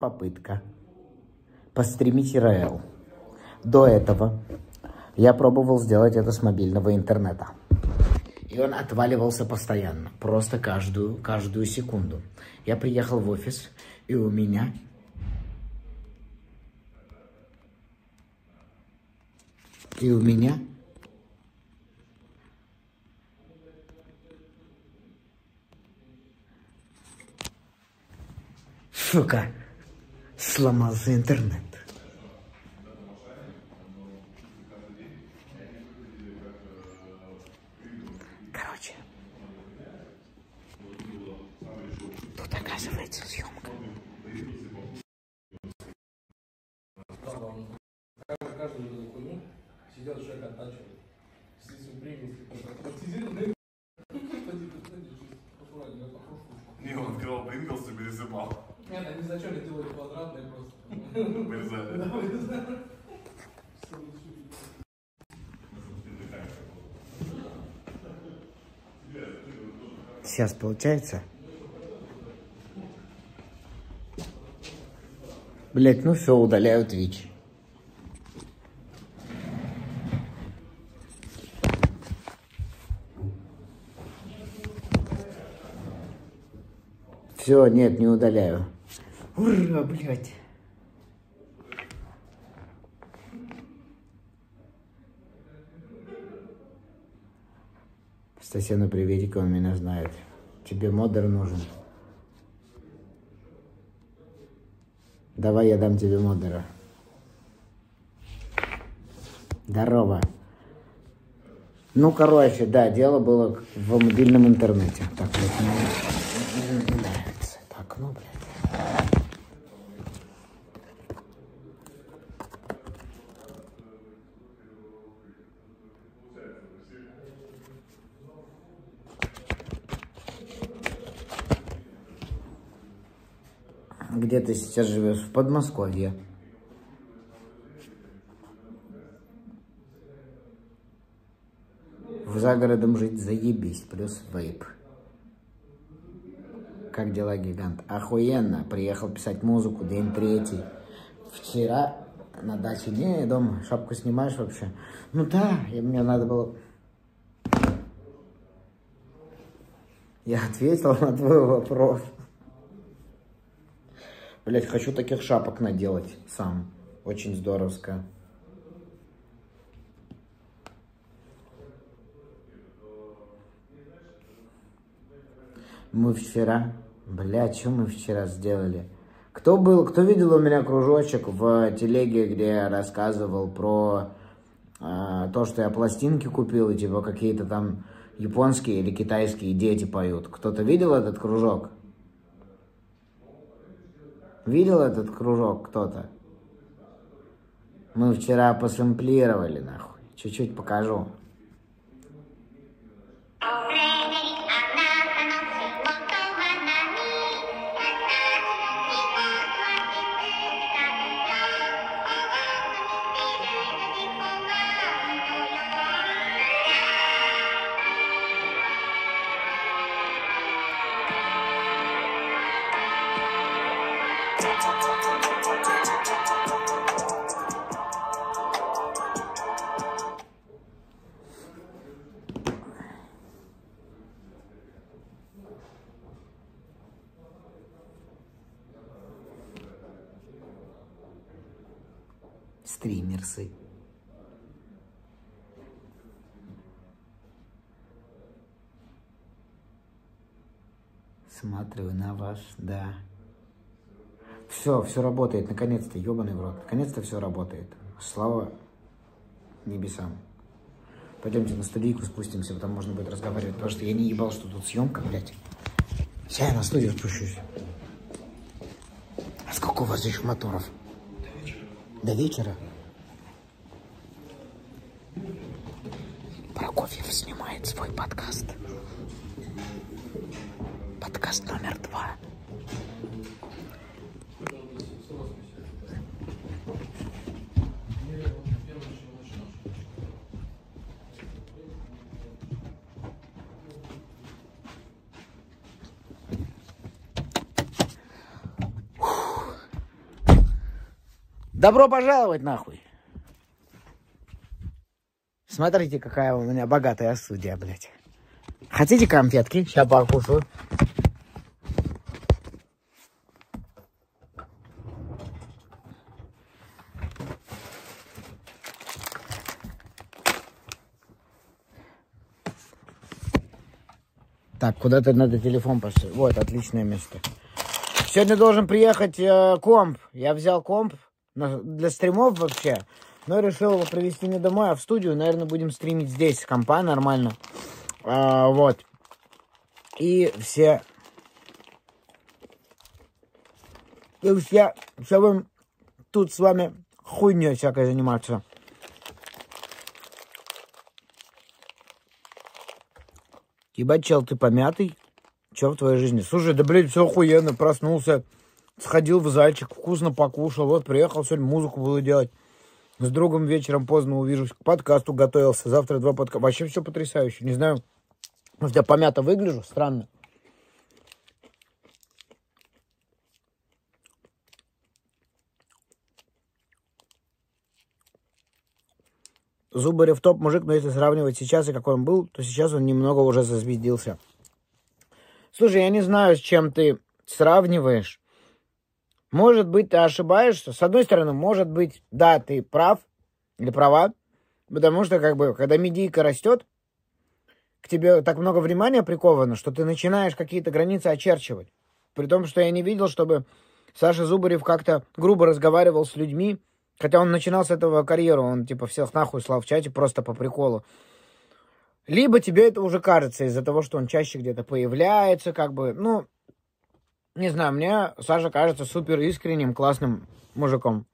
Попытка постримить ИРЛ. До этого я пробовал сделать это с мобильного интернета. И он отваливался постоянно, просто каждую секунду. Я приехал в офис, и у меня... Сука, сломался интернет. Короче, тут оказывается съемка. Не, он открывал Принглс и пересыпал. Нет, они зачем я делаю квадратные просто. Вырезали. Да, вырезали. Сейчас получается? Блять, ну все, удаляю Twitch. Все, нет, не удаляю. Ура, блядь. Стасяну приветик, он меня знает. Тебе модер нужен? Давай я дам тебе модера. Здорово. Ну, короче, да, дело было в мобильном интернете. Так, вот, не нравится. Так, ну, блядь. Где ты сейчас живешь? В Подмосковье. В загородом жить заебись, плюс вейп. Как дела, гигант? Охуенно. Приехал писать музыку, день третий. Вчера на даче, не, дома. Шапку снимаешь вообще? Ну да, и мне надо было... Я ответил на твой вопрос. Блять, хочу таких шапок наделать сам. Очень здоровско. Мы вчера... Блять, что мы вчера сделали? Кто был, кто видел у меня кружочек в телеге, где я рассказывал про то, что я пластинки купил, и типа какие-то там японские или китайские дети поют? Кто-то видел этот кружок? Видел этот кружок кто-то? Мы вчера посэмплировали, нахуй. Чуть-чуть покажу. Стримерсы. Смотрю на вас, да. Все, все работает, наконец-то, ебаный в рот. Наконец-то все работает. Слава небесам. Пойдемте на студийку спустимся, там можно будет разговаривать, потому что я не ебал, что тут съемка, блядь. Сейчас я на студию спущусь. А сколько у вас здесь моторов? До вечера. Прокофьев снимает свой подкаст. Подкаст номер 2. Добро пожаловать, нахуй. Смотрите, какая у меня богатая студия, блядь. Хотите конфетки? Сейчас покушаю. Так, куда-то надо телефон поставить. Вот, отличное место. Сегодня должен приехать комп. Я взял комп для стримов вообще. Но решил его привезти не домой, а в студию. Наверное, будем стримить здесь с компа нормально. Вот. И все... чтобы тут с вами хуйней всякой заниматься. Ебать, чел, ты помятый. Чё в твоей жизни? Слушай, да, блядь, все охуенно. Проснулся, сходил в зальчик, вкусно покушал. Вот, приехал, сегодня музыку буду делать. С другом вечером поздно увижусь. К подкасту готовился. Завтра 2 подкаста. Вообще все потрясающе. Не знаю, может, я помято выгляжу? Странно. Зубарев топ мужик, но если сравнивать сейчас и какой он был, то сейчас он немного уже зазвездился. Слушай, я не знаю, с чем ты сравниваешь. Может быть, ты ошибаешься. С одной стороны, может быть, да, ты прав или права, потому что, как бы, когда медийка растет, к тебе так много внимания приковано, что ты начинаешь какие-то границы очерчивать. При том, что я не видел, чтобы Саша Зубарев как-то грубо разговаривал с людьми. Хотя он начинал с этого карьеру, он типа всех нахуй слал в чате просто по приколу. Либо тебе это уже кажется из-за того, что он чаще где-то появляется, как бы, ну, не знаю, мне Саша кажется супер искренним, классным мужиком.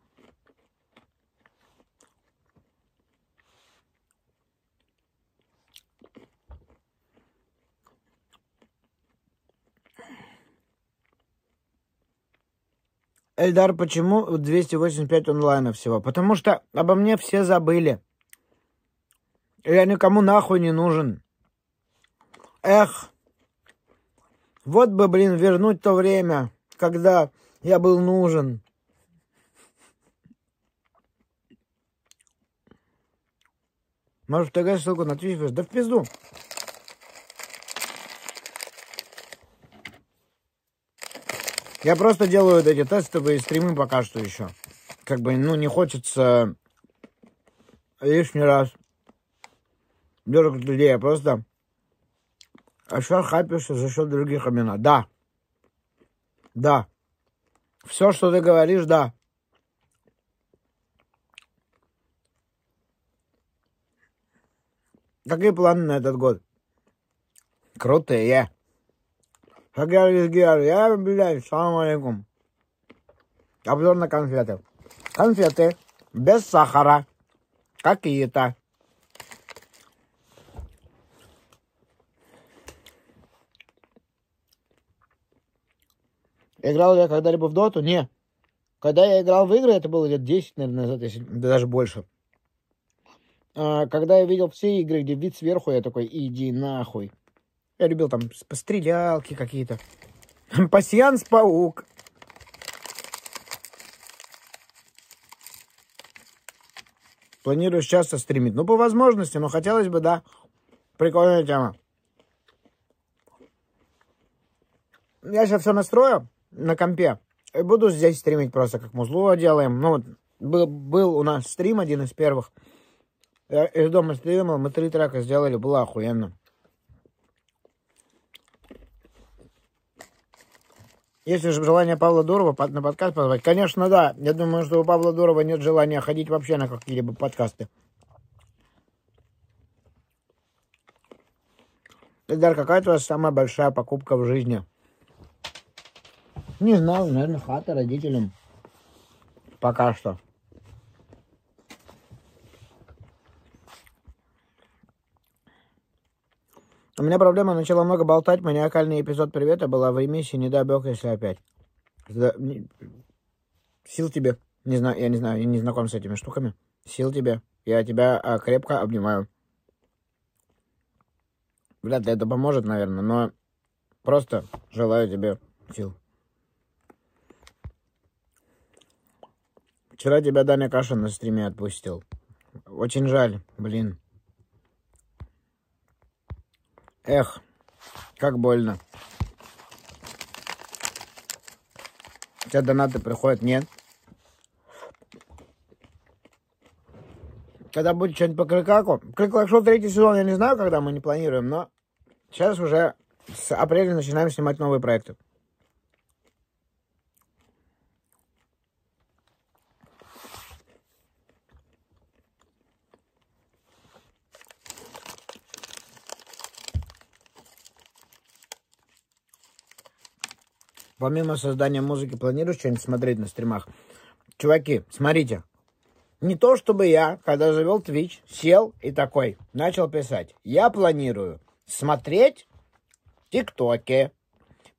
Эльдар, почему 285 онлайна всего? Потому что обо мне все забыли. Я никому нахуй не нужен. Эх. Вот бы, блин, вернуть то время, когда я был нужен. Может, ТГ ссылку на Twitch? Да в пизду. Я просто делаю вот эти тестовые стримы пока что еще. Как бы, ну, не хочется лишний раз дергать людей. Я просто еще хапишься за счет других имена. Да. Да. Все, что ты говоришь, да. Какие планы на этот год? Крутые. Я, блядь, салам алейкум. Обзор на конфеты. Конфеты без сахара. Какие-то. Играл ли я когда-либо в доту? Не. Когда я играл в игры, это было лет 10, наверное, назад, если, даже больше. А когда я видел все игры, где вид сверху, я такой, иди нахуй. Я любил там пострелялки какие-то. Пасьянс паук. Планирую часто стримить. Ну, по возможности, но хотелось бы, да. Прикольная тема. Я сейчас все настрою на компе. И буду здесь стримить просто, как музло делаем. Ну, вот, был у нас стрим один из первых. Я из дома стримил, мы 3 трека сделали. Было охуенно. Есть ли желание Павла Дурова на подкаст позвать? Конечно, да. Я думаю, что у Павла Дурова нет желания ходить вообще на какие-либо подкасты. Эльдар, какая у вас самая большая покупка в жизни? Не знаю, наверное, хата родителям. Пока что. У меня проблема, начала много болтать, маниакальный эпизод привета была в ремиссии, не добег, если опять. Сил тебе, не знаю, я не знаком с этими штуками. Сил тебе, я тебя крепко обнимаю. Вряд ли это поможет, наверное, но просто желаю тебе сил. Вчера тебя Даня Каша на стриме отпустил. Очень жаль, блин. Эх, как больно. У тебя донаты приходят? Нет. Когда будет что-нибудь по КликКлаку. КликКлак шел третий сезон, я не знаю, когда, мы не планируем, но сейчас уже с апреля начинаем снимать новые проекты. Помимо создания музыки, планируешь что-нибудь смотреть на стримах? Чуваки, смотрите. Не то, чтобы я, когда завел Twitch, сел и такой, начал писать. Я планирую смотреть ТикТоки,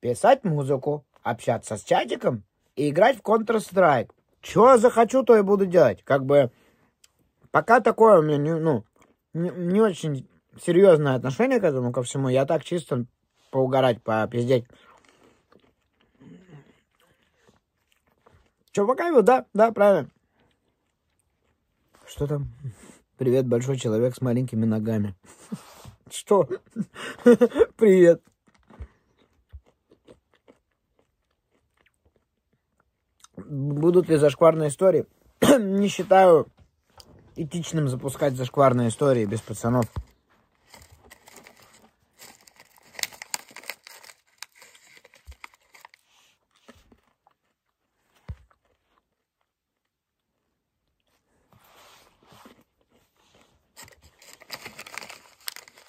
писать музыку, общаться с чатиком и играть в Counter-Strike. Чего захочу, то и буду делать. Как бы пока такое у меня не очень серьезное отношение к этому, ко всему. Я так чисто поугарать, попиздеть. Что, пока его? Да, правильно. Что там? Привет, большой человек с маленькими ногами. Что? Привет. Будут ли зашкварные истории? Не считаю этичным запускать зашкварные истории без пацанов.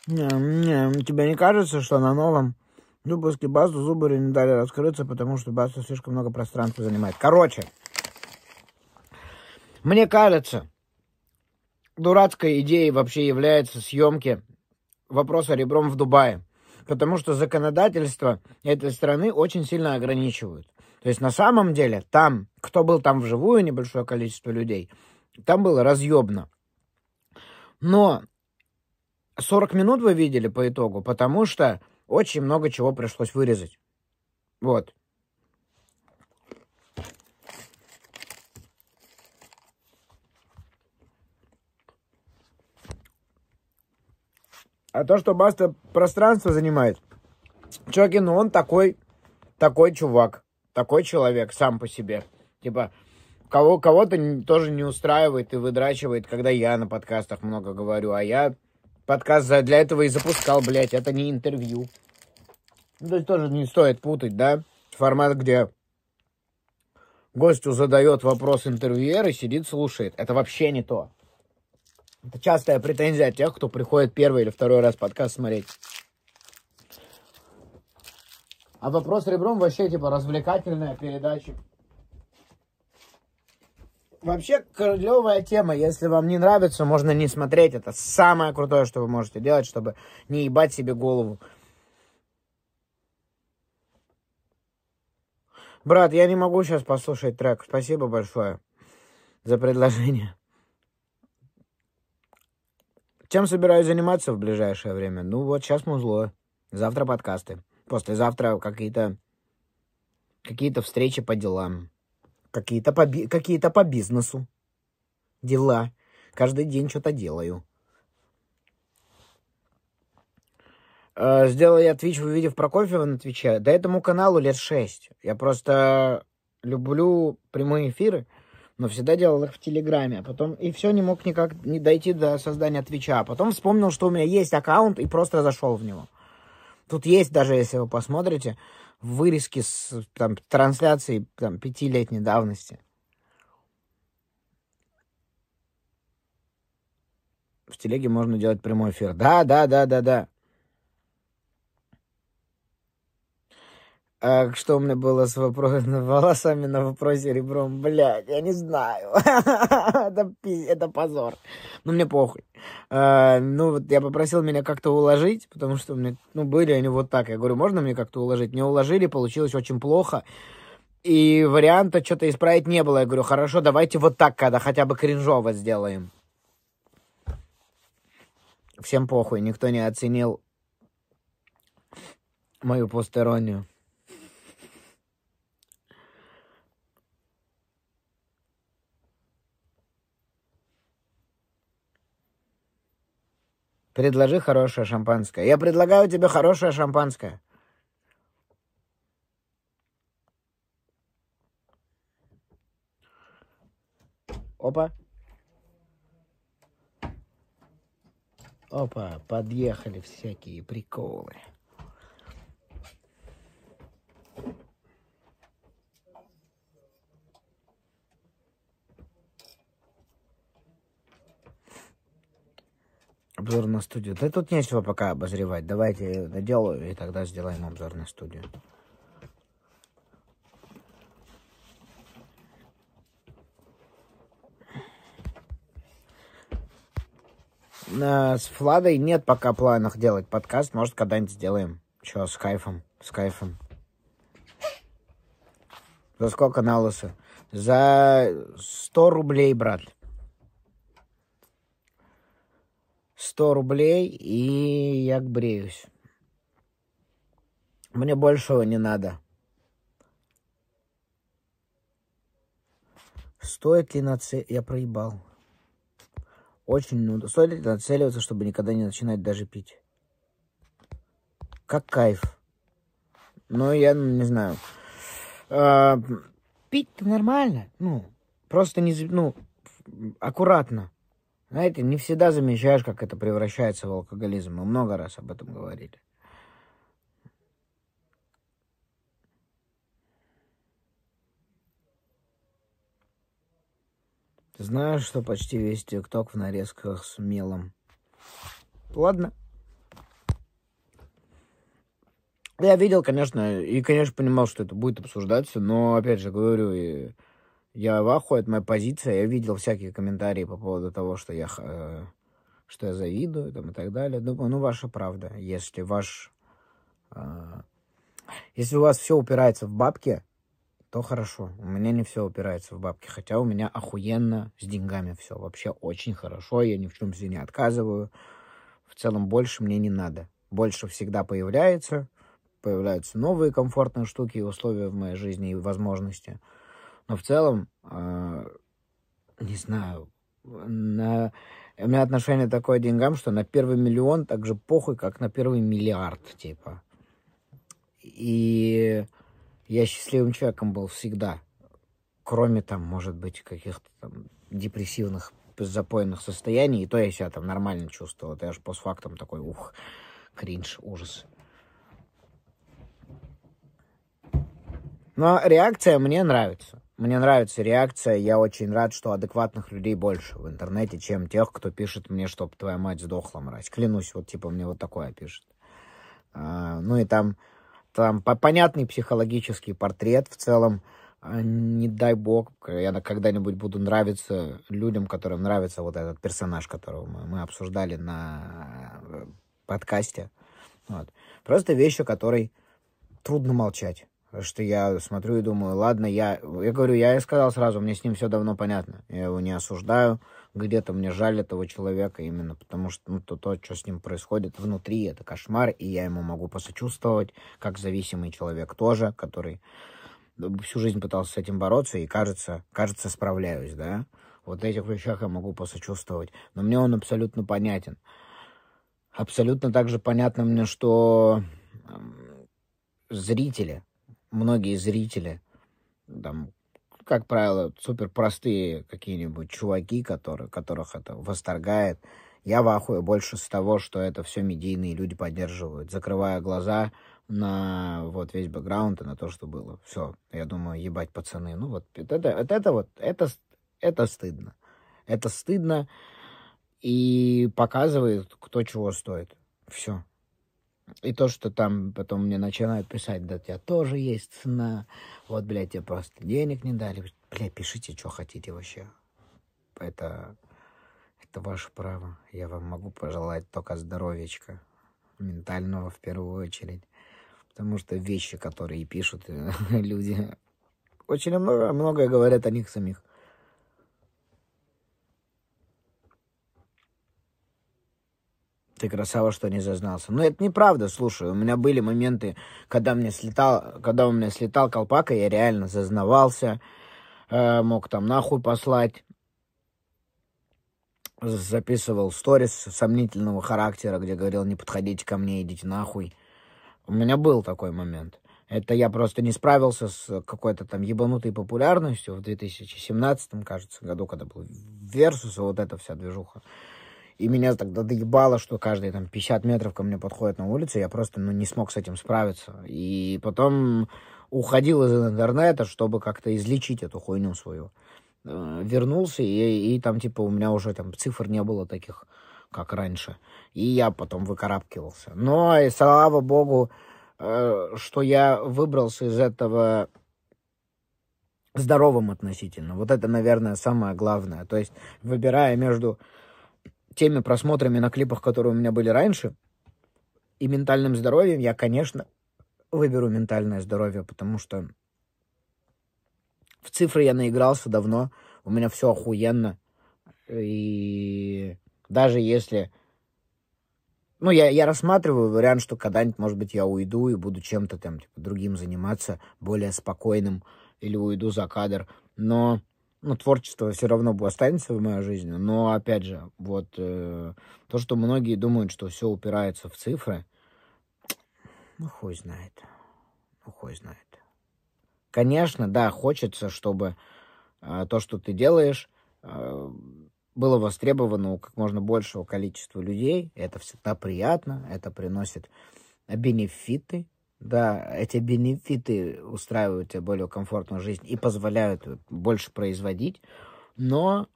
Не, тебе не кажется, что на новом выпуске Басту Зубарю не дали раскрыться, потому что Баста слишком много пространства занимает? Короче, мне кажется, дурацкой идеей вообще является съемки «Вопроса ребром» в Дубае, потому что законодательство этой страны очень сильно ограничивают. То есть на самом деле там, кто был там вживую, небольшое количество людей, там было разъебно. Но 40 минут вы видели по итогу, потому что очень много чего пришлось вырезать. Вот. А то, что Баста пространство занимает. Чуваки, ну он такой чувак, такой человек сам по себе. Типа, кого-то тоже не устраивает и выдрачивает, когда я на подкастах много говорю, а я подкаст для этого и запускал, блядь, это не интервью. То есть тоже не стоит путать, да? Формат, где гостю задает вопрос интервьюер и сидит, слушает. Это вообще не то. Это частая претензия от тех, кто приходит первый или второй раз подкаст смотреть. А «Вопрос ребром» вообще типа развлекательная передача. Вообще, клевая тема. Если вам не нравится, можно не смотреть. Это самое крутое, что вы можете делать, чтобы не ебать себе голову. Брат, я не могу сейчас послушать трек. Спасибо большое за предложение. Чем собираюсь заниматься в ближайшее время? Ну вот, сейчас музло. Завтра подкасты. Послезавтра какие-то встречи по делам. Какие-то по бизнесу. Дела. Каждый день что-то делаю. Сделал я Twitch, увидев Прокофьева на Твиче. Да этому каналу лет 6. Я просто люблю прямые эфиры, но всегда делал их в Телеграме. А потом и все, не мог никак не дойти до создания Твича. А потом вспомнил, что у меня есть аккаунт, и просто зашел в него. Тут есть даже, если вы посмотрите, вырезки с там, трансляции там, 5-летней давности. В телеге можно делать прямой эфир. Да. А что у меня было с волосами на вопросе ребром? Блядь, я не знаю. Это позор. Ну, мне похуй. Ну, вот я попросил меня как-то уложить, потому что у меня, были они вот так. Я говорю, можно мне как-то уложить? Не уложили, получилось очень плохо. И варианта что-то исправить не было. Я говорю, хорошо, давайте вот так, когда хотя бы кринжово сделаем. Всем похуй, никто не оценил мою постороннюю. Предложи хорошее шампанское. Я предлагаю тебе хорошее шампанское. Опа. Опа, подъехали всякие приколы. Обзор на студию. Да тут нечего пока обозревать. Давайте доделаю и тогда сделаем обзор на студию. С Владой нет пока планов делать подкаст. Может, когда-нибудь сделаем. Чё, с кайфом? С кайфом. За сколько на лысо? За 100 рублей, брат. 100 рублей, и я бреюсь. Мне большего не надо. Стоит ли нацеливаться... Я проебал. Очень нужно. Стоит ли нацеливаться, чтобы никогда не начинать даже пить? Как кайф. Ну, я не знаю. Пить-то нормально. Ну, просто не... Ну, аккуратно. Знаете, не всегда замечаешь, как это превращается в алкоголизм. Мы много раз об этом говорили. Знаю, что почти весь ТикТок в нарезках с мелом. Ладно. Я видел, конечно, и, конечно, понимал, что это будет обсуждаться, но, опять же, говорю, и... Я в ахуе, это моя позиция. Я видел всякие комментарии по поводу того, что я завидую там, и так далее. Думаю, ну, ваша правда. Если если у вас все упирается в бабки, то хорошо. У меня не все упирается в бабки. Хотя у меня охуенно с деньгами все. Вообще очень хорошо. Я ни в чем себе не отказываю. В целом больше мне не надо. Больше всегда появляется. Появляются новые комфортные штуки и условия в моей жизни и возможности. Но в целом, не знаю, у меня отношение такое к деньгам, что на первый миллион так же похуй, как на первый миллиард, типа. И я счастливым человеком был всегда, кроме там, может быть, каких-то там депрессивных, запойных состояний. И то я себя там нормально чувствовал. Это я же постфактум такой, ух, кринж, ужас. Но реакция мне нравится. Мне нравится реакция, я очень рад, что адекватных людей больше в интернете, чем тех, кто пишет мне, чтоб твоя мать сдохла, мразь. Клянусь, вот типа мне вот такое пишет. Ну и там понятный психологический портрет в целом. Не дай бог, я когда-нибудь буду нравиться людям, которым нравится вот этот персонаж, которого мы обсуждали на подкасте. Вот. Просто вещи, о которой трудно молчать. Что я смотрю и думаю, ладно, я говорю, я сказал сразу, мне с ним все давно понятно. Я его не осуждаю, где-то мне жаль этого человека именно потому, что ну, то, что с ним происходит внутри, это кошмар, и я ему могу посочувствовать, как зависимый человек тоже, который всю жизнь пытался с этим бороться, и кажется, справляюсь, да. Вот в этих вещах я могу посочувствовать, но мне он абсолютно понятен. Абсолютно также понятно мне, что зрители, многие зрители, там, как правило, супер простые какие-нибудь чуваки, которых это восторгает. Я в ахуе больше с того, что это все медийные люди поддерживают, закрывая глаза на вот весь бэкграунд и на то, что было. Все, я думаю, ебать, пацаны. Ну вот это стыдно. Это стыдно и показывает, кто чего стоит. Все. И то, что там потом мне начинают писать, да, у тебя тоже есть цена, вот, блядь, тебе просто денег не дали. Блядь, пишите, что хотите вообще. Это ваше право. Я вам могу пожелать только здоровечка, ментального в первую очередь. Потому что вещи, которые пишут люди, очень многое говорят о них самих. Ты красава, что не зазнался. Но это неправда, слушай. У меня были моменты, когда у меня слетал колпак, и я реально зазнавался, мог там нахуй послать. записывал сторис сомнительного характера, где говорил: не подходите ко мне, идите нахуй. У меня был такой момент. Это я просто не справился с какой-то там ебанутой популярностью в 2017, кажется, году, когда был Версус, и вот эта вся движуха. И меня тогда доебало, что каждые там 50 метров ко мне подходят на улице. Я просто не смог с этим справиться. И потом уходил из интернета, чтобы как-то излечить эту хуйню свою. Вернулся, и там типа у меня уже там цифр не было таких, как раньше. И я потом выкарабкивался. Но и слава богу, что я выбрался из этого здоровым относительно. Вот это, наверное, самое главное. То есть, выбирая между теми просмотрами на клипах, которые у меня были раньше, и ментальным здоровьем, я, конечно, выберу ментальное здоровье, потому что в цифры я наигрался давно, у меня все охуенно. И даже если... Ну, я рассматриваю вариант, что когда-нибудь, может быть, я уйду и буду чем-то там типа другим заниматься, более спокойным, или уйду за кадр. Но творчество все равно останется в моей жизни. Но, опять же, вот то, что многие думают, что все упирается в цифры, ну, хуй знает. Ну, хуй знает. Конечно, да, хочется, чтобы то, что ты делаешь... было востребовано у как можно большего количества людей. Это всегда приятно, это приносит бенефиты. Да, эти бенефиты устраивают тебе более комфортную жизнь и позволяют больше производить. Но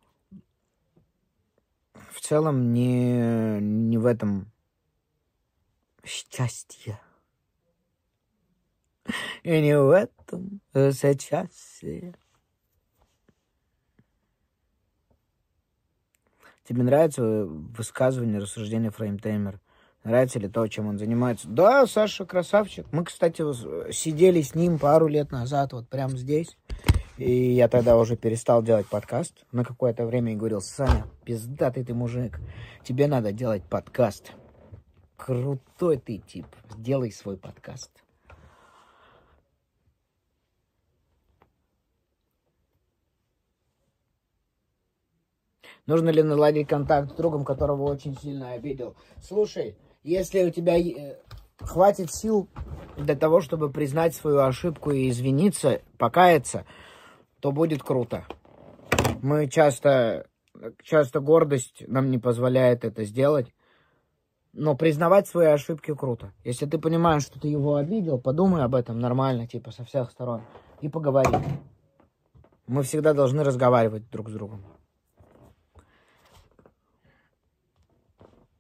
в целом не в этом счастье. И не в этом зачастие. Тебе нравится высказывание, рассуждение Фрейм-таймер? Нравится ли то, чем он занимается? Да, Саша красавчик. Мы, кстати, сидели с ним пару лет назад, вот прямо здесь. И я тогда уже перестал делать подкаст на какое-то время и говорил: Саня, пиздатый ты мужик, тебе надо делать подкаст. Крутой ты тип, сделай свой подкаст. Нужно ли наладить контакт с другом, которого очень сильно обидел? Слушай, если у тебя хватит сил для того, чтобы признать свою ошибку и извиниться, покаяться, то будет круто. Мы часто гордость нам не позволяет это сделать. Но признавать свои ошибки круто. Если ты понимаешь, что ты его обидел, подумай об этом нормально, типа со всех сторон, и поговори. Мы всегда должны разговаривать друг с другом.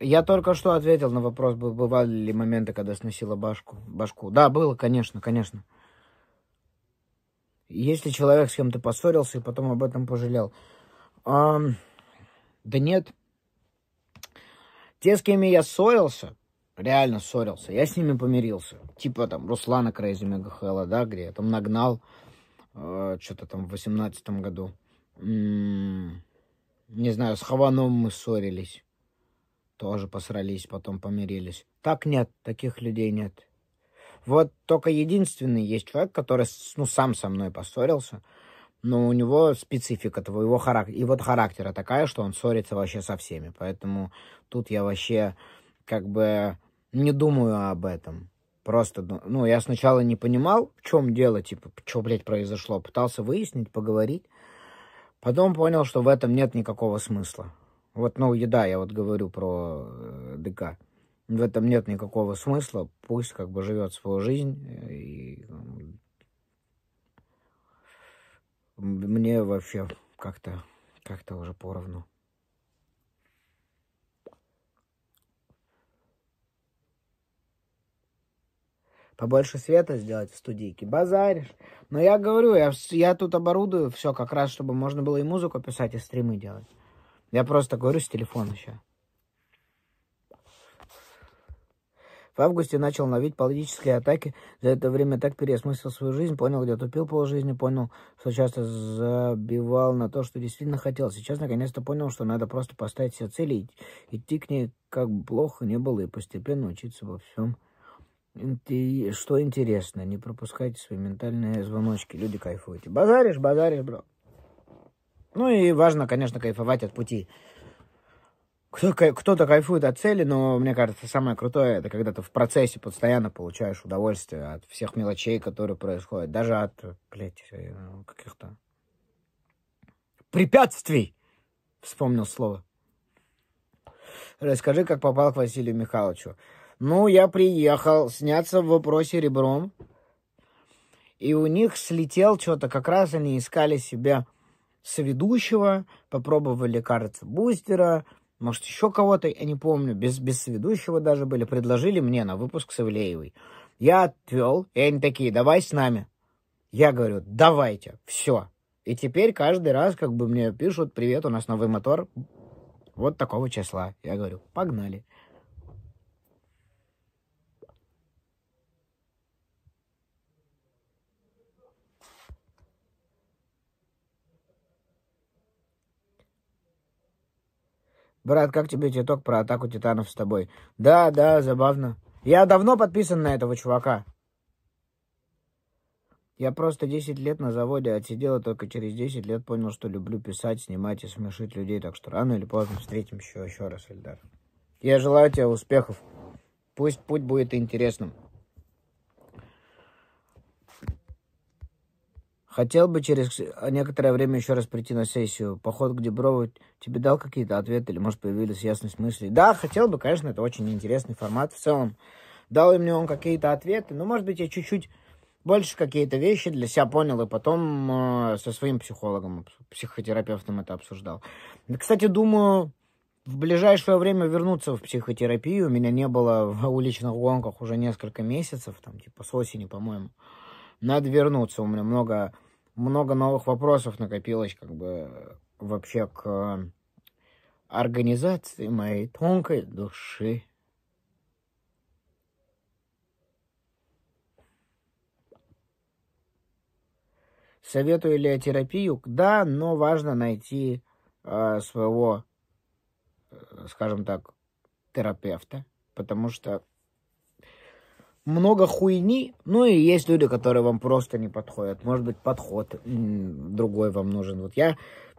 Я только что ответил на вопрос, бывали ли моменты, когда сносила башку. Да, было, конечно. Если человек с кем-то поссорился и потом об этом пожалел. Да нет. Те, с кем я ссорился, реально ссорился, я с ними помирился. Типа там Руслана Крейзи, Мегахэла, да, Гри, я там нагнал что-то там в 2018 году. Не знаю, с Хаваном мы ссорились. Тоже посрались, потом помирились. Так нет, таких людей нет. Вот только единственный есть человек, который сам со мной поссорился, но у него специфика этого, его характер, и вот характера такая, что он ссорится вообще со всеми. Поэтому тут я вообще как бы не думаю об этом. Просто, ну, я сначала не понимал, в чем дело, типа, что, блядь, произошло. Пытался выяснить, поговорить. Потом понял, что в этом нет никакого смысла. Вот, ну, еда, я вот говорю про ДК. В этом нет никакого смысла. Пусть как бы живет свою жизнь. И... мне вообще как-то уже поровну. Побольше света сделать в студийке. Базаришь. Но я говорю, я тут оборудую все как раз, чтобы можно было и музыку писать, и стримы делать. Я просто говорю с телефона сейчас. В августе начал ловить политические атаки. За это время так переосмыслил свою жизнь, понял, где тупил полжизни, понял, что часто забивал на то, что действительно хотел. Сейчас наконец-то понял, что надо просто поставить себе цели и идти к ней, как бы плохо не было, и постепенно учиться во всем. И что интересно, не пропускайте свои ментальные звоночки. Люди кайфуют. Базаришь, бро. Ну и важно, конечно, кайфовать от пути. Кто-то кайфует от цели, но мне кажется, самое крутое, это когда ты в процессе постоянно получаешь удовольствие от всех мелочей, которые происходят, даже от, блядь, каких-то препятствий, вспомнил слово. Расскажи, как попал к Василию Михайловичу. Ну, я приехал сняться в «Вопросе ребром», и у них слетел что-то, как раз они искали себе соведущего, попробовали, кажется, Бустера, может, еще кого-то, я не помню, без ведущего даже были, предложили мне на выпуск с Ивлеевой. Я отвел, и они такие, давай с нами. Я говорю, давайте, все. И теперь каждый раз, как бы мне пишут, привет, у нас новый мотор, вот такого числа. Я говорю, погнали. Брат, как тебе ТикТок про атаку титанов с тобой? Да, да, забавно. Я давно подписан на этого чувака. Я просто 10 лет на заводе отсидел, и только через 10 лет понял, что люблю писать, снимать и смешить людей. Так что рано или поздно встретим еще раз, Эльдар. Я желаю тебе успехов. Пусть путь будет интересным. Хотел бы через некоторое время еще раз прийти на сессию. Поход к Диброву тебе дал какие-то ответы или, может, появилась ясность мыслей? Да, хотел бы, конечно, это очень интересный формат в целом. Дал мне он какие-то ответы, но, может быть, я чуть-чуть больше какие-то вещи для себя понял и потом со своим психологом, психотерапевтом это обсуждал. Кстати, думаю, в ближайшее время вернуться в психотерапию. Меня не было в уличных гонках уже несколько месяцев, там, типа, с осени, по-моему. Надо вернуться, у меня много новых вопросов накопилось, как бы, вообще к организации моей тонкой души. Советую ли я терапию? Да, но важно найти своего, скажем так, терапевта, потому что много хуйни, ну и есть люди, которые вам просто не подходят. Может быть, подход другой вам нужен. Вот я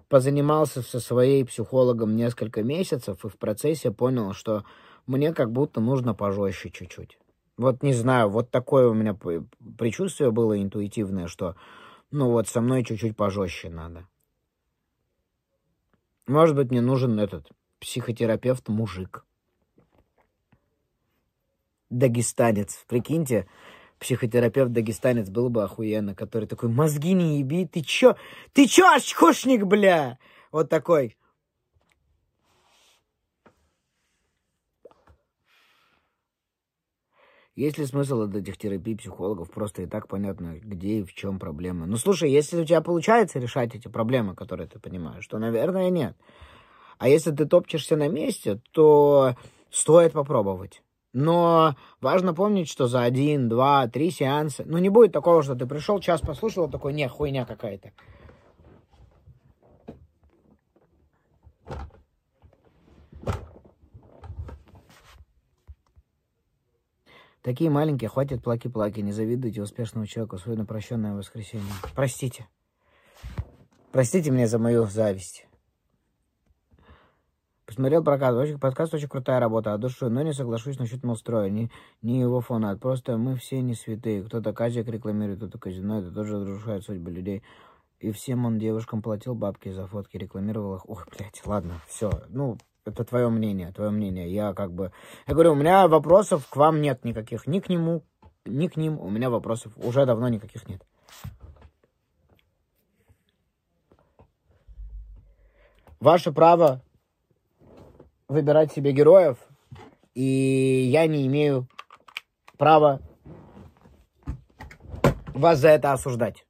позанимался со своей психологом несколько месяцев и в процессе понял, что мне как будто нужно пожестче чуть-чуть. Вот не знаю, вот такое у меня предчувствие было интуитивное, что ну вот со мной чуть-чуть пожестче надо. Может быть, мне нужен этот психотерапевт-мужик. Дагестанец. Прикиньте, психотерапевт-дагестанец был бы охуенно, который такой, мозги не еби, ты чё, очкошник, бля? Вот такой. Есть ли смысл от этих терапий психологов? Просто и так понятно, где и в чем проблема. Ну, слушай, если у тебя получается решать эти проблемы, которые ты понимаешь, то, наверное, нет. А если ты топчешься на месте, то стоит попробовать. Но важно помнить, что за 1, 2, 3 сеанса... Ну, не будет такого, что ты пришел, час послушал, такой, не, хуйня какая-то. Такие маленькие, хватит плаки-плаки, не завидуйте успешному человеку, свое напрощенное воскресенье. Простите. Простите меня за мою зависть. Посмотрел подкаст, очень крутая работа, от души, но не соглашусь насчет Молстроя, не его фанат. Просто мы все не святые. Кто-то казик рекламирует, кто-то казино, это тоже разрушает судьбы людей. И всем он девушкам платил бабки за фотки, рекламировал их. Ох, блядь, ладно, все. Ну, это твое мнение, твое мнение. Я как бы... Я говорю, у меня вопросов к вам нет никаких. Ни к нему, ни к ним у меня вопросов уже давно никаких нет. Ваше право выбирать себе героев, и я не имею права вас за это осуждать.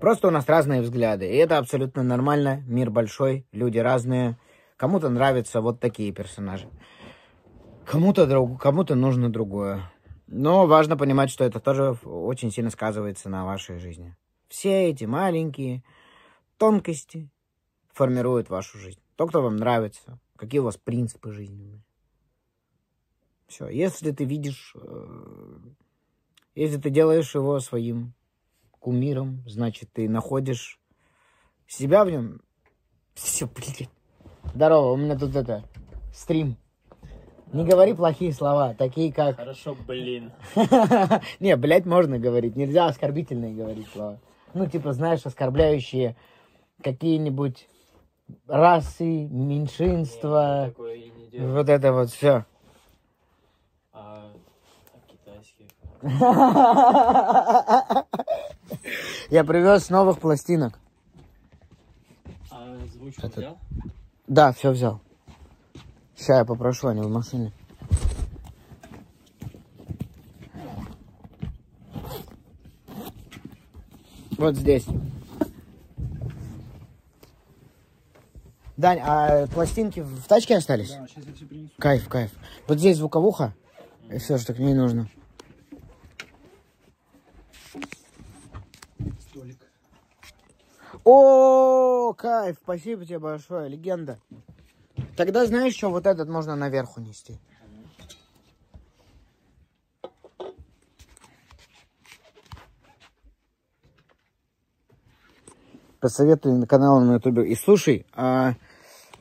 Просто у нас разные взгляды, и это абсолютно нормально. Мир большой, люди разные. Кому-то нравятся вот такие персонажи, кому-то нужно другое. Но важно понимать, что это тоже очень сильно сказывается на вашей жизни. Все эти маленькие тонкости формируют вашу жизнь. То, кто вам нравится, какие у вас принципы жизненные. Все. Если ты делаешь его своим кумиром, значит, ты находишь себя в нем. Все, блядь. Здорово, у меня тут это, стрим. Не говори плохие слова, такие как... Хорошо, блин. Не, блядь, можно говорить, нельзя оскорбительные говорить слова. Ну, типа, знаешь, оскорбляющие какие-нибудь расы, меньшинства, вот это вот все. Я привез новых пластинок. А звучку взял? Да, все взял. Сейчас я попрошу, они в машине. Вот здесь. Дань, а пластинки в тачке остались? Да, сейчас я все принесу. Кайф, кайф. Вот здесь звуковуха, и все, что к ней нужно. О, кайф, спасибо тебе большое, легенда. Тогда знаешь, что вот этот можно наверх унести. Посоветуй на канал на ютубе. И слушай,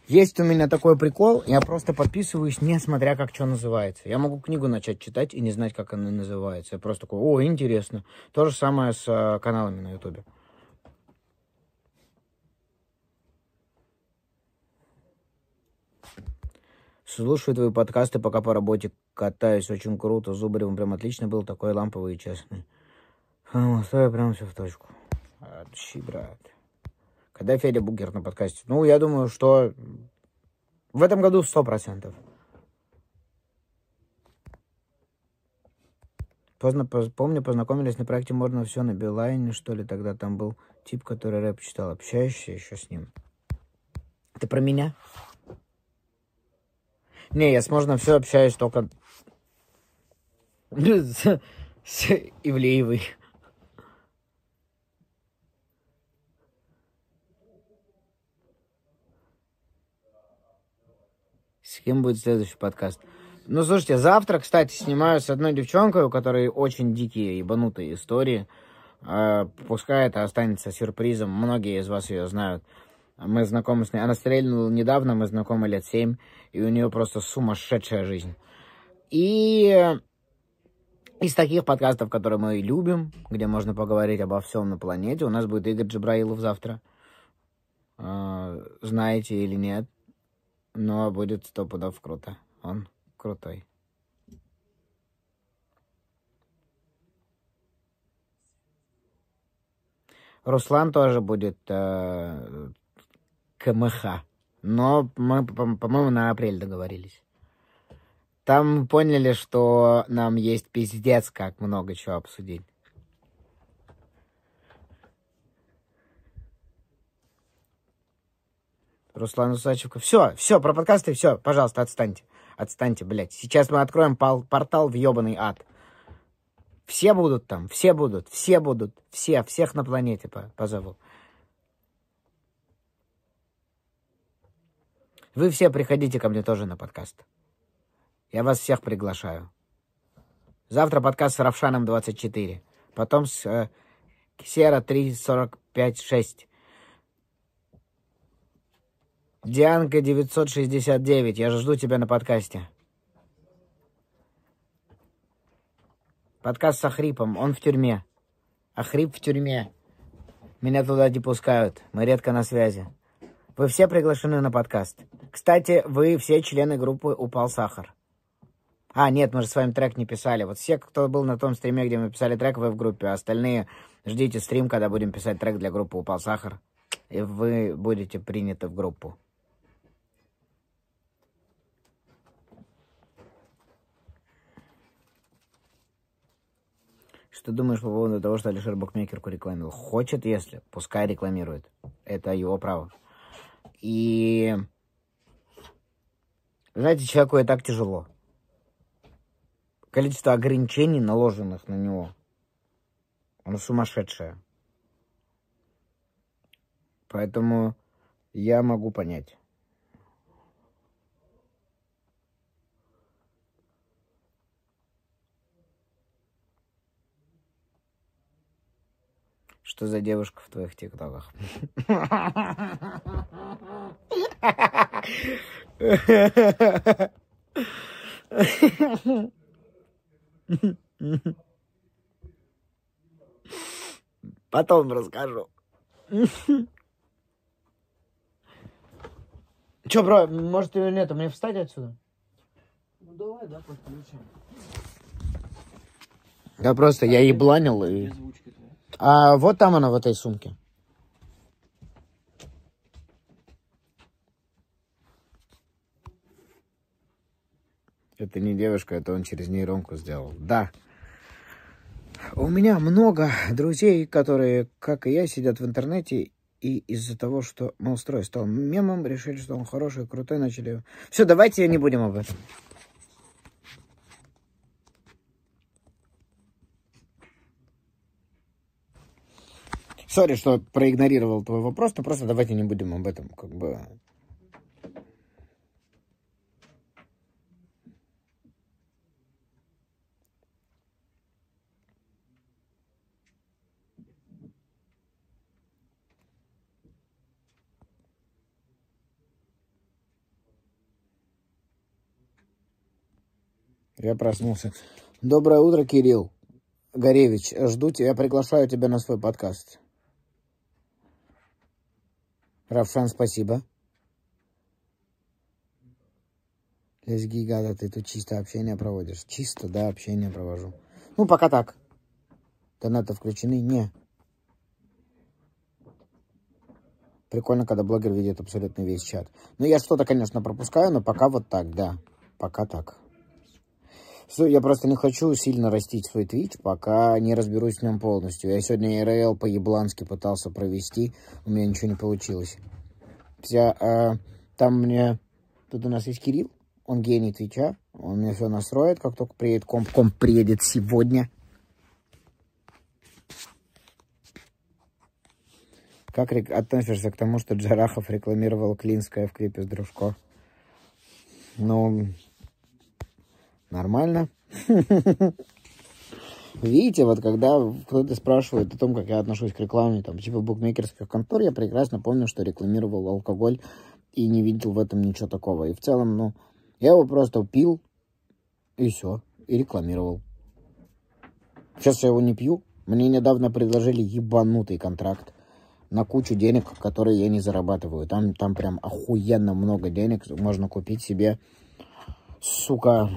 есть у меня такой прикол, я просто подписываюсь, несмотря как что называется. Я могу книгу начать читать и не знать, как она называется. Я просто такой, о, интересно. То же самое с каналами на ютубе. Слушаю твои подкасты, пока по работе катаюсь. Очень круто. Зубаревым прям отлично был. Такой ламповый и честный. Стой, прям все в точку. Отщи, брат. Когда Федя Бугер на подкасте? Ну, я думаю, что в этом году 100%. Помню, познакомились на проекте «Можно все» на Билайне, что ли. Тогда там был тип, который рэп читал. Общаешься еще с ним. Это про меня? Не, я с «Можно все» общаюсь только с Ивлеевой. С кем будет следующий подкаст? Ну, слушайте, завтра, кстати, снимаю с одной девчонкой, у которой очень дикие, ебанутые истории. Пускай это останется сюрпризом. Многие из вас ее знают. Мы знакомы с ней. Она стрельнула недавно, мы знакомы лет 7, и у нее просто сумасшедшая жизнь. И из таких подкастов, которые мы любим, где можно поговорить обо всем на планете, у нас будет Игорь Джибраилов завтра. Знаете или нет, но будет 100% круто. Он крутой. Руслан тоже будет... КМХ. Но мы, по-моему, на апрель договорились. Там поняли, что нам есть пиздец, как много чего обсудить. Руслан Усачевка. Все, все, про подкасты, все, пожалуйста, отстаньте. Отстаньте, блядь. Сейчас мы откроем портал в ёбаный ад. Все будут там, все будут, всех на планете позову. Вы все приходите ко мне тоже на подкаст. Я вас всех приглашаю. Завтра подкаст с Равшаном 24. Потом с Ксера 345-6. Дианка 969. Я жду тебя на подкасте. Подкаст с Ахрипом. Он в тюрьме. Ахрип в тюрьме. Меня туда не пускают. Мы редко на связи. Вы все приглашены на подкаст. Кстати, вы все члены группы «Упал Сахар». А, нет, мы же с вами трек не писали. Вот все, кто был на том стриме, где мы писали трек, вы в группе. А остальные ждите стрим, когда будем писать трек для группы «Упал Сахар». И вы будете приняты в группу. Что думаешь по поводу того, что Алишер букмекерку рекламировал? Хочет, если. Пускай рекламирует. Это его право. И, знаете, человеку и так тяжело. Количество ограничений, наложенных на него, он сумасшедшее. Поэтому я могу понять. Что за девушка в твоих тиктоках? Потом расскажу. Че, бро, может ее нет, а мне встать отсюда? Ну давай, да, подключим. Да просто я ебланил и... А вот там она в этой сумке. Это не девушка, это он через нейронку сделал. Да. У меня много друзей, которые, как и я, сидят в интернете. И из-за того, что Малстрой стал мемом, решили, что он хороший, крутой, начали... Все, давайте не будем об этом. Сори, что проигнорировал твой вопрос, но просто давайте не будем об этом, как бы... Я проснулся. Доброе утро, Кирилл Горевич. Жду тебя, приглашаю тебя на свой подкаст. Равшан, спасибо. Лезги, гада, ты тут чисто общение проводишь. Чисто, да, общение провожу. Ну, пока так. Донаты включены? Не. Прикольно, когда блогер видит абсолютно весь чат. Ну, я что-то, конечно, пропускаю, но пока вот так, да. Пока так. Все, я просто не хочу сильно растить свой твич, пока не разберусь в нем полностью. Я сегодня ИРЛ по-еблански пытался провести, у меня ничего не получилось. Я, там мне... Тут у нас есть Кирилл, он гений твича, он мне все настроит, как только приедет комп. Комп приедет сегодня. Как относишься к тому, что Джарахов рекламировал Клинское в клипе с Дружко? Ну... Нормально. Видите, вот когда кто-то спрашивает о том, как я отношусь к рекламе, там, типа букмекерских контор, я прекрасно помню, что рекламировал алкоголь и не видел в этом ничего такого. И в целом, ну, я его просто пил, и все, и рекламировал. Сейчас я его не пью. Мне недавно предложили ебанутый контракт на кучу денег, которые я не зарабатываю. Там прям охуенно много денег. Можно купить себе... Сука,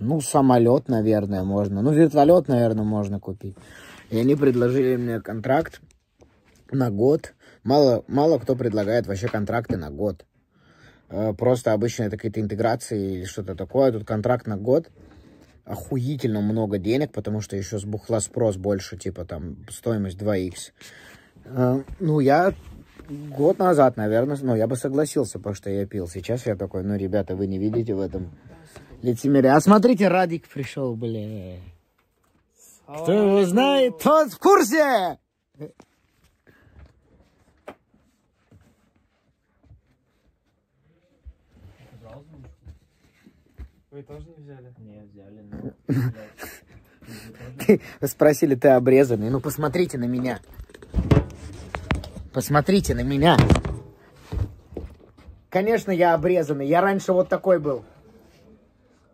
ну самолет, наверное, можно. Ну вертолет, наверное, можно купить. И они предложили мне контракт на год. Мало кто предлагает вообще контракты на год. Просто обычно это какие-то интеграции или что-то такое. Тут контракт на год. Охуительно много денег, потому что еще с бухла спрос больше, типа там стоимость 2х. Ну я... Год назад, наверное, но я бы согласился, потому что я пил. Сейчас я такой, ну, ребята, вы не видите в этом лицемерие. А смотрите, Радик пришел, блин. Кто его знает, тот в курсе! Вы тоже не взяли? Не, взяли, но... Спросили, ты обрезанный. Ну, посмотрите на меня. Посмотрите на меня. Конечно, я обрезанный. Я раньше вот такой был.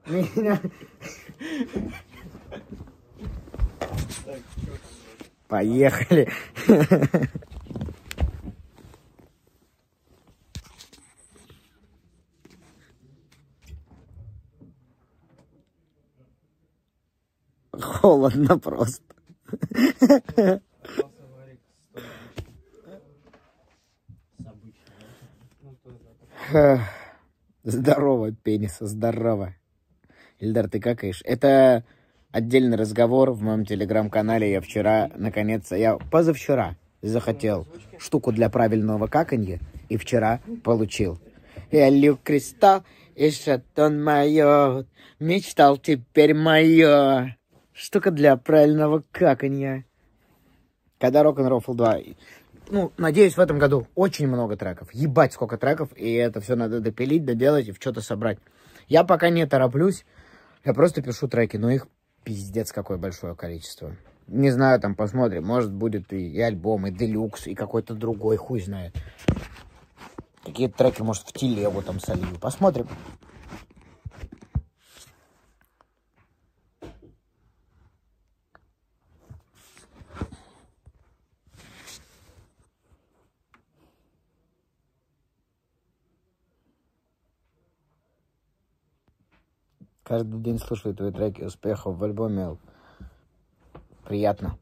Меня... Поехали. Холодно просто. Здорово, пениса, здорово. Эльдар, ты какаешь? Это отдельный разговор в моем телеграм-канале. Я вчера, наконец-то, я позавчера захотел штуку для правильного каканья. И вчера получил. Я лью кристалл, и шатон мое. Мечтал теперь мое. Штука для правильного каканья. Когда рок-н-рофл 2... Ну, надеюсь, в этом году очень много треков. Ебать, сколько треков. И это все надо допилить, доделать и в что-то собрать. Я пока не тороплюсь. Я просто пишу треки. Но их пиздец какое большое количество. Не знаю, там посмотрим. Может, будет и альбом, и делюкс, и какой-то другой, хуй знает. Какие-то треки, может, в телегу там солью. Посмотрим. Каждый день слушаю твои треки, успехов в альбоме. Приятно.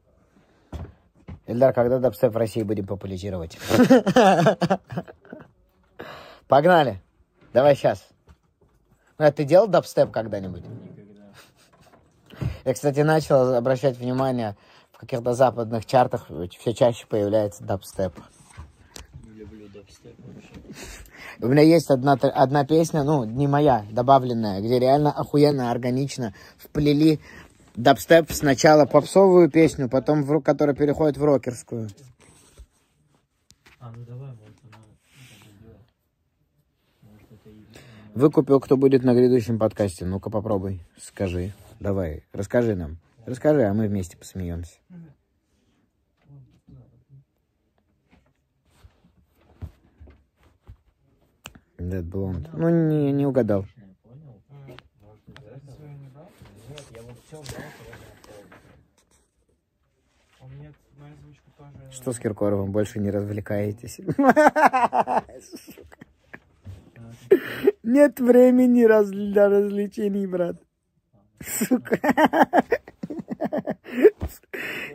Эльдар, когда дабстеп в России будем популяризировать? Погнали. Давай сейчас. А ты делал дабстеп когда-нибудь? Я, кстати, начал обращать внимание, в каких-то западных чартах все чаще появляется дабстеп. Люблю дабстеп вообще. У меня есть одна песня, ну, не моя, добавленная, где реально охуенно, органично вплели дабстеп сначала попсовую песню, потом, которая переходит в рокерскую. А, ну давай, может, выкупил, кто будет на грядущем подкасте. Ну-ка, попробуй, скажи. Давай, расскажи нам. Расскажи, а мы вместе посмеемся. Дэд Блонд. Ну, не угадал. Что с Киркоровым? Больше не развлекаетесь? Нет времени для развлечений, брат. Сука.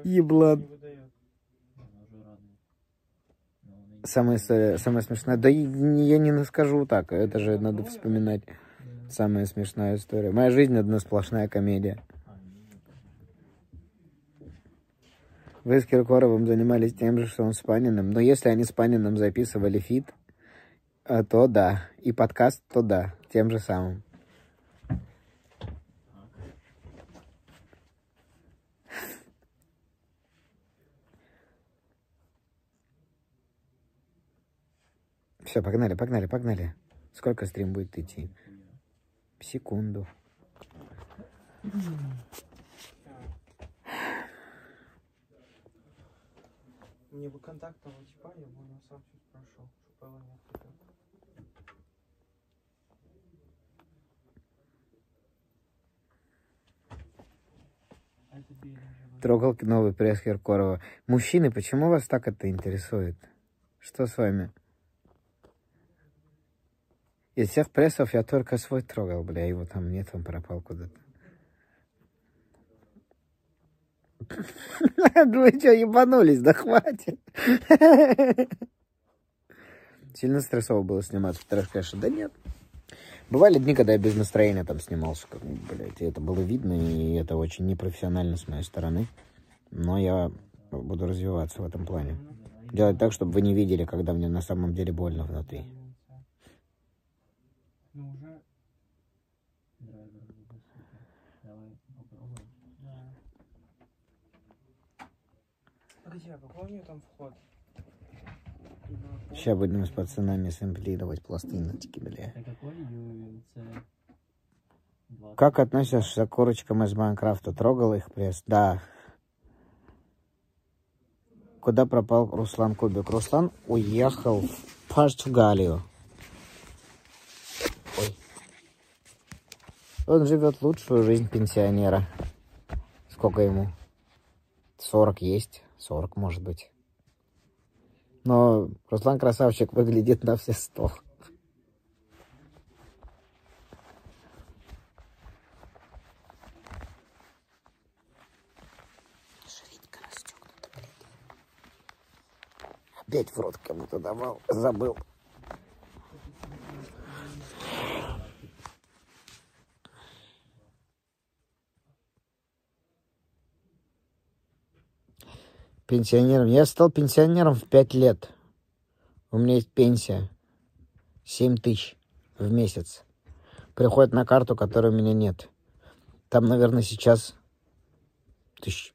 Еблан. Самое смешное. Да я не скажу так. Это же надо вспоминать. Самая смешная история. Моя жизнь одна сплошная комедия. Вы с Киркоровым занимались тем же, что он с Паниным. Но если они с Паниным записывали фит, то да. И подкаст, то да. Тем же самым. Все, погнали, погнали, погнали. Сколько стрим будет идти? Секунду. Мне бы контактного типа, я бы на сам чуть прошел. Трогал новый пресс Киркорова. Мужчины, почему вас так это интересует? Что с вами? Из всех прессов я только свой трогал, бля, его там нет, он пропал куда-то. Вы что, ебанулись, да хватит. Сильно стрессово было сниматься в трек, конечно, да нет. Бывали дни, когда я без настроения там снимался, как, блядь, и это было видно, и это очень непрофессионально с моей стороны. Но я буду развиваться в этом плане. Делать так, чтобы вы не видели, когда мне на самом деле больно внутри. Сейчас будем с пацанами сэмплировать пластиночки, бля. Как относишься к курочкам из Майнкрафта? Трогал их пресс? Да. Куда пропал Руслан Кубик? Руслан уехал в Португалию. Ой. Он живет лучшую жизнь пенсионера. Сколько ему? 40 есть? 40, может быть. Но Руслан красавчик, выглядит на все 100. Ширинка расстегнута, блядь. Опять в рот кому-то давал, забыл. Пенсионером. Я стал пенсионером в 5 лет. У меня есть пенсия. 7000 в месяц. Приходит на карту, которой у меня нет. Там, наверное, сейчас 1000.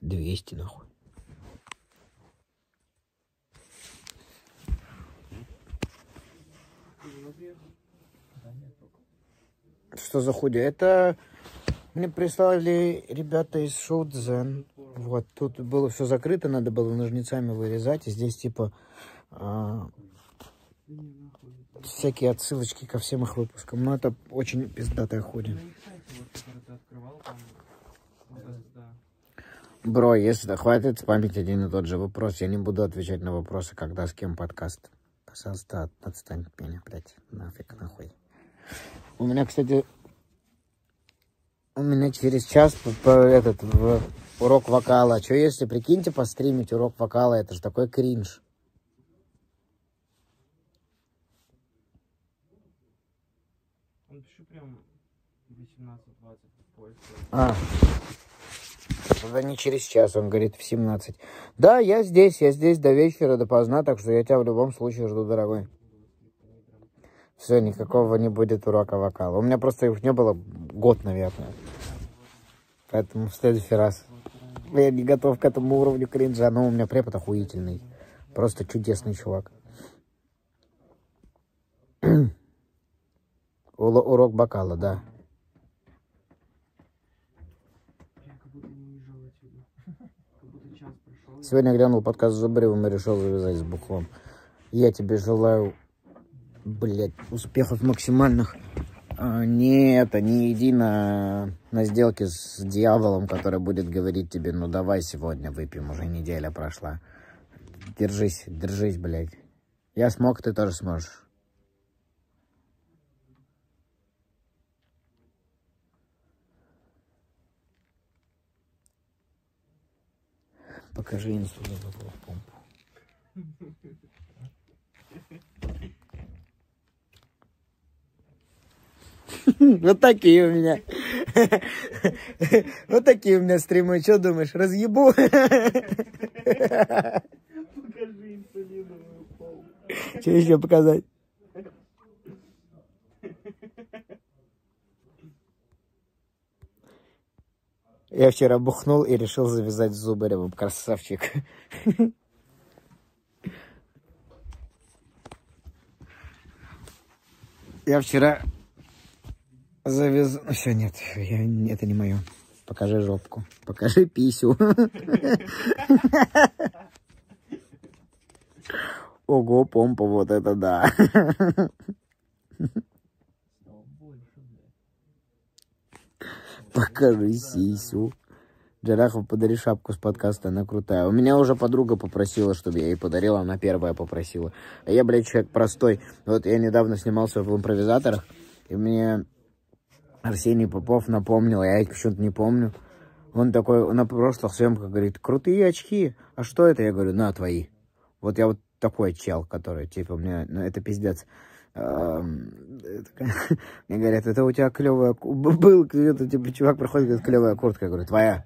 200, нахуй. Что за хуйня? Это... Мне прислали ребята из шоу Дзен. Вот, тут было все закрыто, надо было ножницами вырезать. И здесь типа всякие отсылочки ко всем их выпускам. Но это очень пиздатая хуйня. Бро, если хватит спамить один и тот же вопрос, я не буду отвечать на вопросы, когда с кем подкаст. Пожалуйста, отстань от меня, блядь, нафиг, нахуй. У меня, кстати, через час этот урок вокала. А что если, прикиньте, постримить урок вокала? Это же такой кринж. Напиши прям 18-20 в Польше. А. Тогда не через час, он говорит, в 17. Да, я здесь до вечера, допоздна, так что я тебя в любом случае жду, дорогой. Все, никакого не будет урока вокала. У меня просто их не было год, наверное. Поэтому в следующий раз. Я не готов к этому уровню кринжа, но у меня препод охуительный. Просто чудесный чувак. Урок бокала, да. Сегодня глянул подкаст с Зубаревым и решил завязать с бухлом. Я тебе желаю, блядь, успехов максимальных. Не иди на сделки с дьяволом, который будет говорить тебе, ну давай сегодня выпьем, уже неделя прошла. Держись, держись, блядь. Я смог, ты тоже сможешь. Покажи инсту за баклов помпу. Вот такие у меня. Вот такие у меня стримы. Что думаешь, разъебу? Покажи инсулиновую помпу. Что еще показать? Я вчера бухнул и решил завязать с Зубаревым. Красавчик. Я вчера завязал... Все, нет, это не мое. Покажи жопку. Покажи писю. Ого, помпа, вот это да. Покажи сисю. Джарахов, подари шапку с подкаста, она крутая. У меня уже подруга попросила, чтобы я ей подарил, она первая попросила. А я, блядь, человек простой. Вот я недавно снимался в «Импровизаторах», и мне Арсений Попов напомнил, я их почему-то не помню. Он такой на прошлых съемках говорит: крутые очки, а что это? Я говорю: на, твои. Вот я вот такой чел, который, типа, мне, ну это пиздец. Мне говорят: это у тебя клевая был, это, типа, чувак проходит, говорит: клевая куртка. Я говорю: твоя.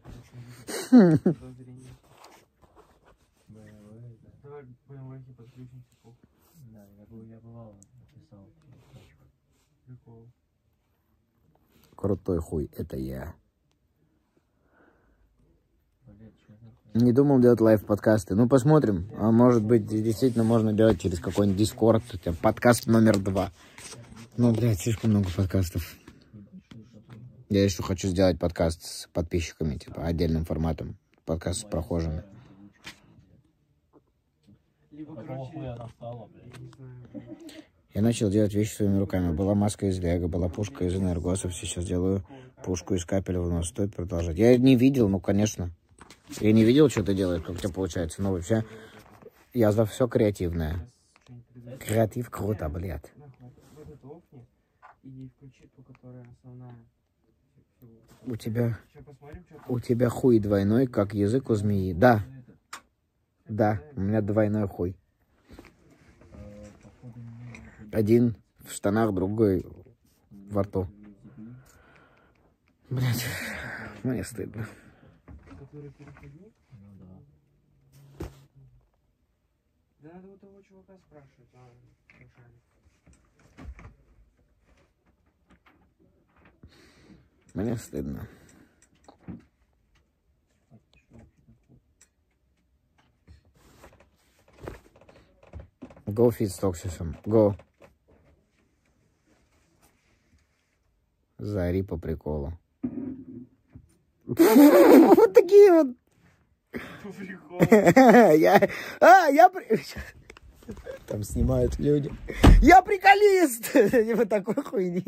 Крутой хуй, это я. Не думал делать лайв-подкасты. Ну, посмотрим. А может быть, действительно можно делать через какой-нибудь Дискорд. Подкаст номер 2. Ну, блядь, слишком много подкастов. Я еще хочу сделать подкаст с подписчиками, типа, отдельным форматом. Подкаст с прохожими. Я начал делать вещи своими руками. Была маска из лего, была пушка из энергосов. Сейчас делаю пушку из капель, но стоит продолжать. Я не видел, ну, конечно. Я не видел, что ты делаешь, как у тебя получается, но вообще я за все креативное. Креатив круто, блядь. У тебя хуй двойной, как язык у змеи. Да. Да, у меня двойной хуй. Один в штанах, другой во рту. Блядь, мне стыдно. Переходник? Ну да. Да надо у того чувака спрашивать, а он... Мне стыдно. Go feed Stocksism. Go. Зари по приколу. Вот такие вот. Там снимают люди. Я приколист! Не вот такой хуйни.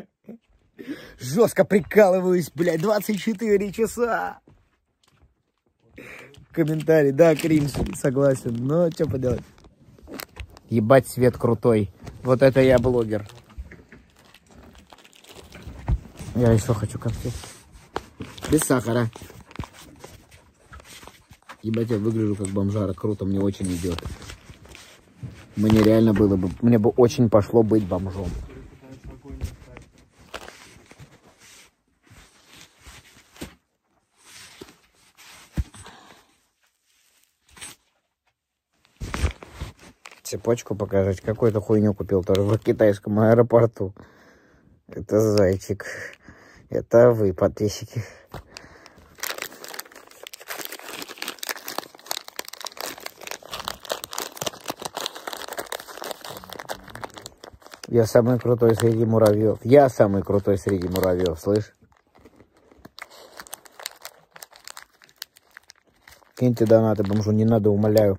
Жестко прикалываюсь, блядь, 24 часа. Комментарий, да, кринж, согласен. Но что поделать? Ебать, свет крутой. Вот это я блогер. Я еще хочу конфет. Без сахара. Ебать, я выгляжу как бомжара. Круто, мне очень идет. Мне реально было бы... Мне бы очень пошло быть бомжом. Цепочку показать. Какую-то хуйню купил тоже в китайском аэропорту. Это зайчик. Это вы, подписчики. Я самый крутой среди муравьев. Я самый крутой среди муравьев, слышь? Киньте донаты, бомжу, не надо, умоляю.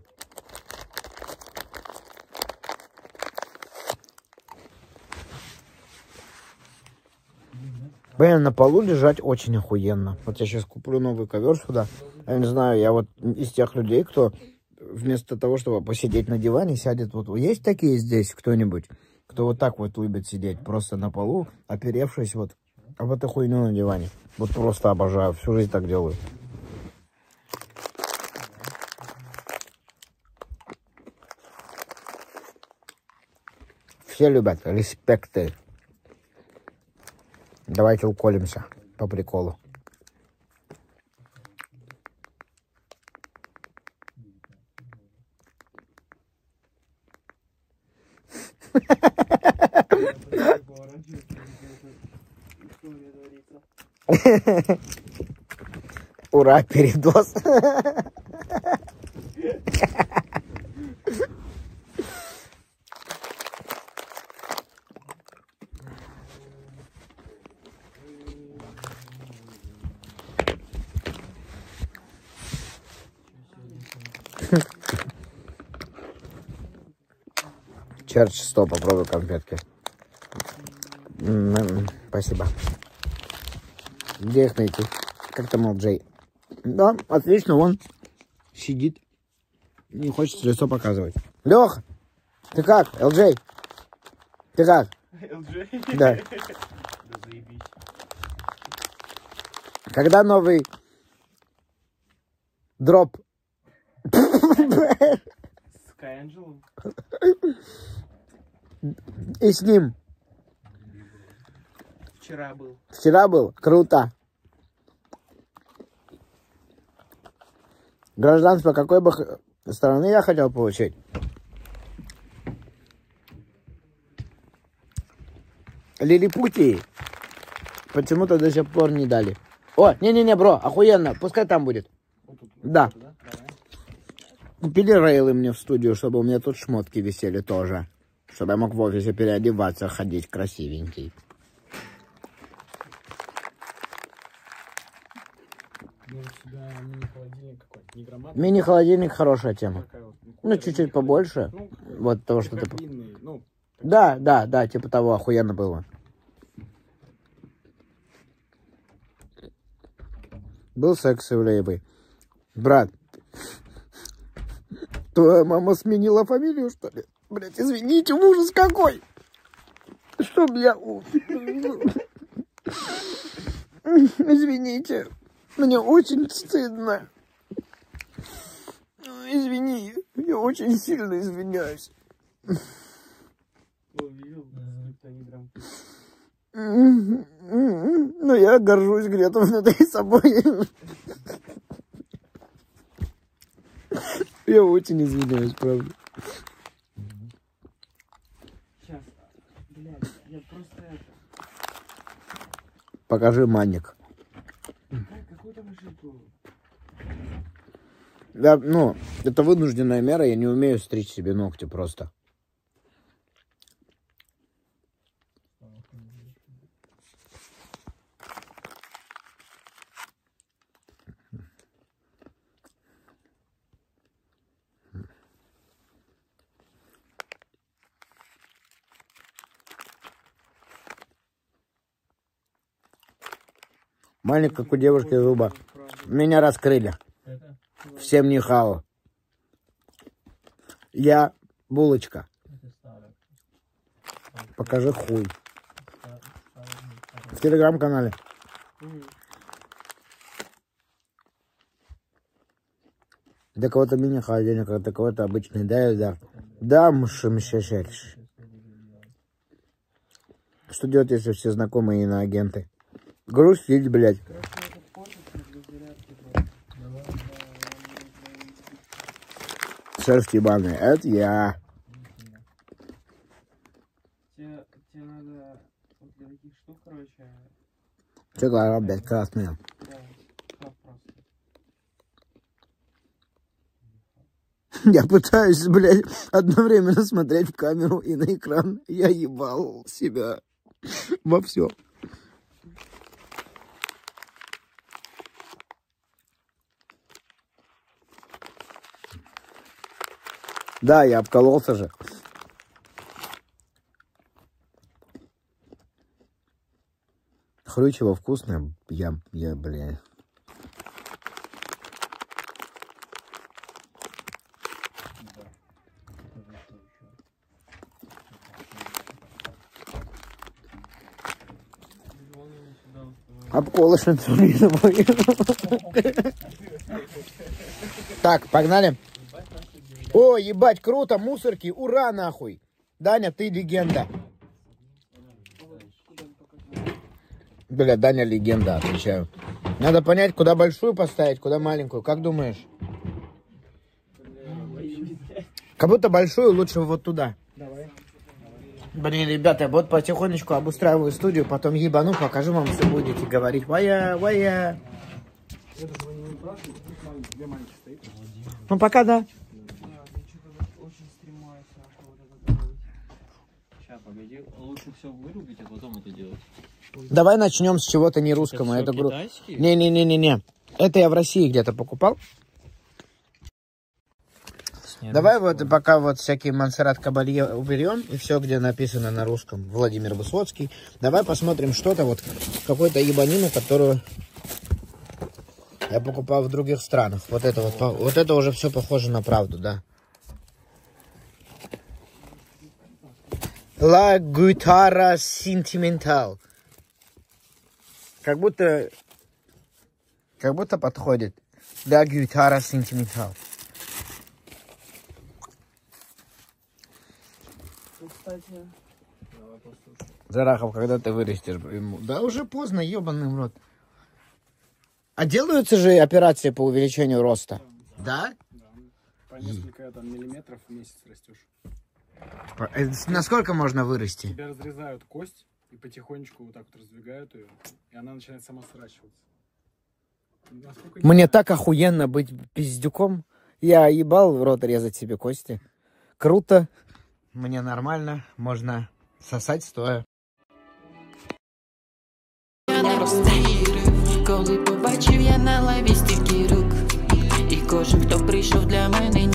Блин, на полу лежать очень охуенно. Вот я сейчас куплю новый ковер сюда. Я не знаю, я вот из тех людей, кто вместо того, чтобы посидеть на диване, сядет вот... Есть такие здесь кто-нибудь, кто вот так вот любит сидеть просто на полу, оперевшись вот об эту хуйню на диване? Вот просто обожаю, всю жизнь так делаю. Все любят, респекты. Давайте уколемся по приколу. Ура, передоз. Черт, 100, попробую конфетки. Спасибо. Где их найти? Как там Джей? Да, отлично, он сидит. Не хочет лицо показывать. Лех, ты как, Элджей? Ты как? Элджей? Да. Когда новый дроп? С Кайанджелом? И с ним. Вчера был. Вчера был? Круто. Гражданство какой бы страны я хотел получить? Лилипутии почему-то до сих пор не дали. О, не-не-не, бро, охуенно, пускай там будет. Да. Купили рейлы мне в студию, чтобы у меня тут шмотки висели тоже. Чтобы я мог в офисе переодеваться, ходить красивенький. Мини-холодильник хорошая тема. Ну, чуть-чуть побольше. Вот того, что ты... Да, да, да, типа того, охуенно было. Был секс с Ивлеевой. Брат, твоя мама сменила фамилию, что ли? Блять, извините, ужас какой! Что, бля... Извините. Мне очень стыдно. Извини, я очень сильно извиняюсь. Но я горжусь где-то внутри собой. Я очень извиняюсь, правда. Сейчас, блядь, я просто это... Покажи манник. Да, ну, это вынужденная мера, я не умею стричь себе ногти просто. Маленький, как у девушки, зуба. Меня раскрыли. Всем не хау. Я булочка. Покажи хуй. В телеграм-канале. Да кого-то мини холодильник, а да кого-то обычный, да, Эльдар? Да, мышь. Что делать, если все знакомые иноагенты? Грустить, блядь. Шерсть ебаная, это я. Тебе надо вот для таких штук, короче... Че глаза, блядь, красные? Я пытаюсь, блядь, одновременно смотреть в камеру и на экран. Я ебал себя во всем. Да, я обкололся же. Хрючево вкусное. Я блядь. Обколышен. Так, погнали. О, ебать, круто, мусорки, ура, нахуй. Даня, ты легенда. Бля, Даня легенда, отвечаю. Надо понять, куда большую поставить, куда маленькую. Как думаешь? Как будто большую лучше вот туда. Блин, ребята, вот потихонечку обустраиваю студию, потом ебану, покажу вам, все будете говорить. Вая. Ну, пока, да. Сейчас, погоди, лучше все вырубить, а потом это делать. Давай начнем с чего-то не русскому. Это гру... Не. Это я в России где-то покупал. Давай вот пока вот всякие Монсеррат Кабалье уберем, и все, где написано на русском Владимир Высоцкий. Давай посмотрим что-то, вот какую-то ебанину, которую я покупал в других странах. Вот это уже все похоже на правду, да. La guitarra sentimental. Как будто подходит. La guitarra sentimental. Джарахов, когда ты вырастешь? Да уже поздно, ебаный в рот. А делаются же операции по увеличению роста? Да? По несколько там, миллиметров в месяц растешь. Насколько можно вырасти? Тебя разрезают кость и потихонечку вот так вот раздвигают ее, и она начинает сама сращиваться. Мне так охуенно быть пиздюком. Я ебал в рот резать себе кости. Круто. Мне нормально, можно сосать стоя. Я на розстріли, коли побачив я на лаві стільки рук, і кожен, хто прийшов для мене